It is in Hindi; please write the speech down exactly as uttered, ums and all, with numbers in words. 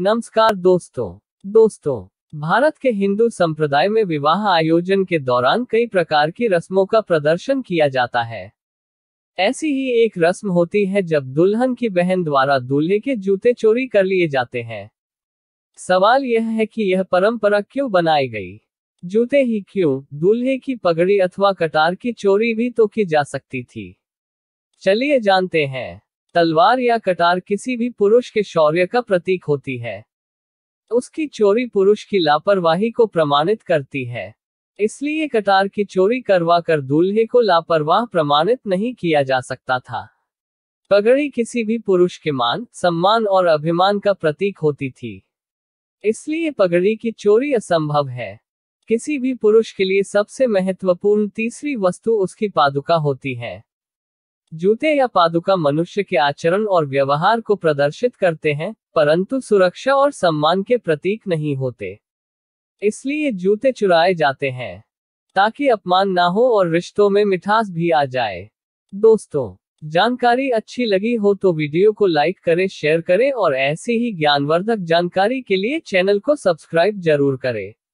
नमस्कार दोस्तों दोस्तों भारत के हिंदू संप्रदाय में विवाह आयोजन के दौरान कई प्रकार की रस्मों का प्रदर्शन किया जाता है। ऐसी ही एक रस्म होती है जब दुल्हन की बहन द्वारा दूल्हे के जूते चोरी कर लिए जाते हैं। सवाल यह है कि यह परंपरा क्यों बनाई गई? जूते ही क्यों, दूल्हे की पगड़ी अथवा कटार की चोरी भी तो की जा सकती थी। चलिए जानते हैं। तलवार या कटार किसी भी पुरुष के शौर्य का प्रतीक होती है। उसकी चोरी पुरुष की लापरवाही को प्रमाणित करती है, इसलिए कटार की चोरी करवा कर दूल्हे को लापरवाह प्रमाणित नहीं किया जा सकता था। पगड़ी किसी भी पुरुष के मान, सम्मान और अभिमान का प्रतीक होती थी, इसलिए पगड़ी की चोरी असंभव है। किसी भी पुरुष के लिए सबसे महत्वपूर्ण तीसरी वस्तु उसकी पादुका होती है। जूते या पादुका मनुष्य के आचरण और व्यवहार को प्रदर्शित करते हैं, परंतु सुरक्षा और सम्मान के प्रतीक नहीं होते, इसलिए जूते चुराए जाते हैं ताकि अपमान ना हो और रिश्तों में मिठास भी आ जाए। दोस्तों, जानकारी अच्छी लगी हो तो वीडियो को लाइक करें, शेयर करें और ऐसी ही ज्ञानवर्धक जानकारी के लिए चैनल को सब्सक्राइब जरूर करें।